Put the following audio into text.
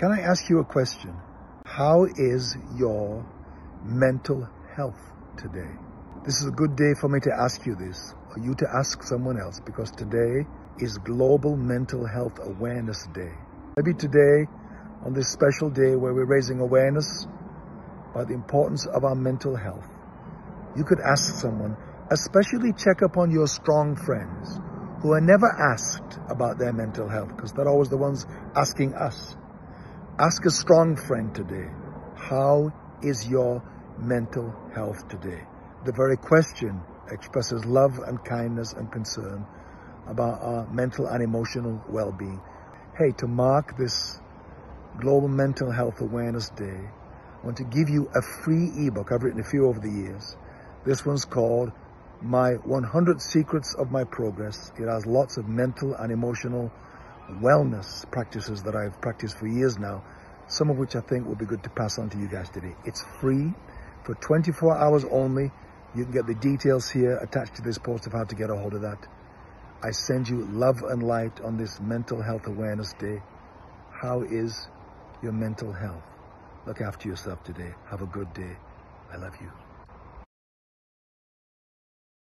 Can I ask you a question? How is your mental health today? This is a good day for me to ask you this, or you to ask someone else, because today is Global Mental Health Awareness Day. Maybe today, on this special day where we're raising awareness about the importance of our mental health, you could ask someone, especially check up on your strong friends who are never asked about their mental health, because they're always the ones asking us. Ask a strong friend today, how is your mental health today? The very question expresses love and kindness and concern about our mental and emotional well-being. Hey, to mark this Global Mental Health Awareness Day, I want to give you a free ebook. I've written a few over the years. This one's called My 100 Secrets of My Progress. It has lots of mental and emotional wellness practices that I've practiced for years now, some of which I think will be good to pass on to you guys today. It's free for 24 hours only. You can get the details here attached to this post of how to get a hold of that. I send you love and light on this Mental Health Awareness Day. How is your mental health? Look after yourself today. Have a good day. I love you.